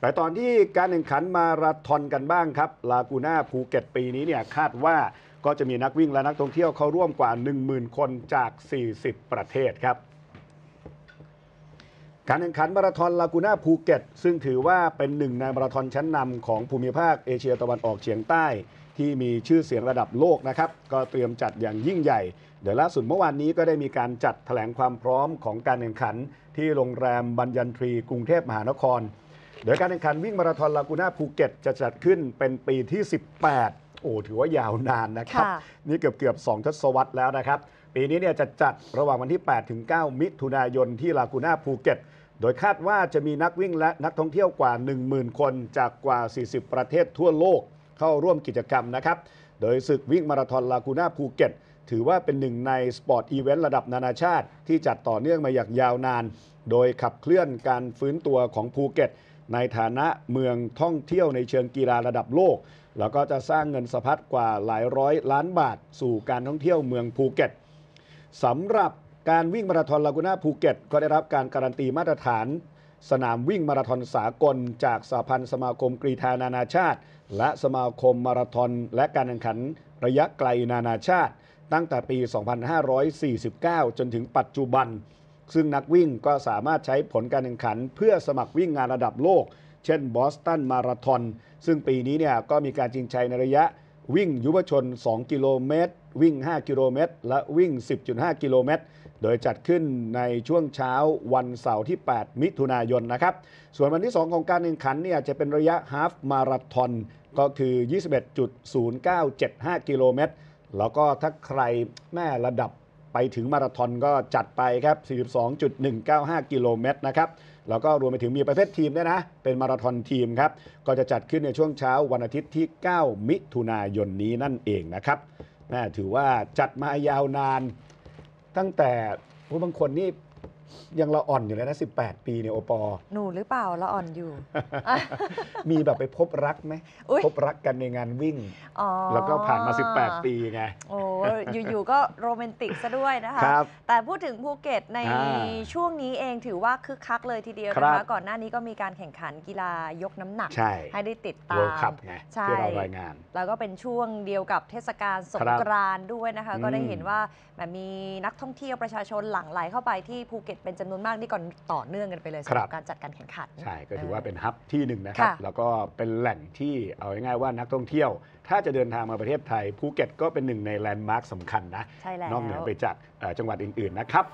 ไปตอนที่การแข่งขันมาราธอนกันบ้างครับลากูน่าภูเก็ตปีนี้เนี่ยคาดว่าก็จะมีนักวิ่งและนักท่องเที่ยวเข้าร่วมกว่า 10,000 คนจาก 40 ประเทศครับการแข่งขันมาราธอนลากูน่าภูเก็ตซึ่งถือว่าเป็นหนึ่งในมาราธอนชั้นนำของภูมิภาคเอเชียตะวันออกเฉียงใต้ที่มีชื่อเสียงระดับโลกนะครับก็เตรียมจัดอย่างยิ่งใหญ่เดี๋ยวล่าสุดเมื่อวานนี้ก็ได้มีการจัดแถลงความพร้อมของการแข่งขันที่โรงแรมบัญญันทรีกรุงเทพมหานครโดยการแข่งขันวิ่งมาราธอนลากูน่าภูเก็ตจะจัดขึ้นเป็นปีที่ 18 โอ้ถือว่ายาวนานนะครับนี่เกือบ2ทศวรรษแล้วนะครับปีนี้เนี่ยจะจัดระหว่างวันที่ 8-9 มิถุนายนที่ลากูน่าภูเก็ตโดยคาดว่าจะมีนักวิ่งและนักท่องเที่ยวกว่า 10,000 คนจากกว่า 40 ประเทศทั่วโลกเข้าร่วมกิจกรรมนะครับโดยศึกวิ่งมาราธอนลากูน่าภูเก็ตถือว่าเป็นหนึ่งในสปอร์ตอีเวนต์ระดับนานาชาติที่จัดต่อเนื่องมาอย่างยาวนานโดยขับเคลื่อนการฟื้นตัวของภูเก็ตในฐานะเมืองท่องเที่ยวในเชิงกีฬาระดับโลกแล้วก็จะสร้างเงินสะพัดกว่าหลายร้อยล้านบาทสู่การท่องเที่ยวเมืองภูเก็ตสำหรับการวิ่งมาราธอนลากูน่าภูเก็ตก็ได้รับการการันตีมาตรฐานสนามวิ่งมาราธอนสากลจากสหพันธ์สมาคมกรีฑานานาชาติและสมาคมมาราธอนและการแข่งขันระยะไกลนานาชาติตั้งแต่ปี 2549 จนถึงปัจจุบันซึ่งนักวิ่งก็สามารถใช้ผลการแข่งขันเพื่อสมัครวิ่งงานระดับโลกเช่นบอสตันมาราธอนซึ่งปีนี้เนี่ยก็มีการชิงชัยในระยะวิ่งยุวชน2กิโลเมตรวิ่ง5กิโลเมตรและวิ่ง 10.5 กิโลเมตรโดยจัดขึ้นในช่วงเช้าวันเสาร์ที่ 8 มิถุนายนนะครับส่วนวันที่ 2 ของการแข่งขันเนี่ยจะเป็นระยะฮาล์ฟมาราธอนก็คือ 21.0975 กิโลเมตรแล้วก็ถ้าใครแม่ระดับไปถึงมาราธอนก็จัดไปครับ 42.195 กิโลเมตรนะครับแล้วก็รวมไปถึงมีประเภททีมด้วยนะเป็นมาราธอนทีมครับก็จะจัดขึ้นในช่วงเช้าวันอาทิตย์ที่ 9 มิถุนายนนี้นั่นเองนะครับน่าถือว่าจัดมายาวนานตั้งแต่บางคนนี่ยังละอ่อนอยู่เลยนะ18 ปีเนี่ยโอปอหนูหรือเปล่าละอ่อนอยู่ มีแบบไปพบรักไหมพบรักกันในงานวิ่งแล้วก็ผ่านมา18 ปีไงโอ้อยู่ๆก็โรแมนติกซะด้วยนะคะแต่พูดถึงภูเก็ตในช่วงนี้เองถือว่าคึกคักเลยทีเดียวนะคะก่อนหน้านี้ก็มีการแข่งขันกีฬายกน้ำหนักให้ได้ติดตามที่เรารายงานแล้วก็เป็นช่วงเดียวกับเทศกาลสงกรานต์ด้วยนะคะก็ได้เห็นว่ามีนักท่องเที่ยวประชาชนหลั่งไหลเข้าไปที่ภูเก็ตเป็นจำนวนมากนี่ก่อนต่อเนื่องกันไปเลยสำหรับการจัดการแข่งขันใช่ก็ถือว่าเป็นฮับที่หนึ่งนะครับแล้วก็เป็นแหล่งที่เอาง่ายๆว่านักท่องเที่ยวถ้าจะเดินทางมาประเทศไทยภูเก็ตก็เป็นหนึ่งในแลนด์มาร์คสำคัญนะนอกเหนือไปจากจังหวัดอื่นๆนะครับ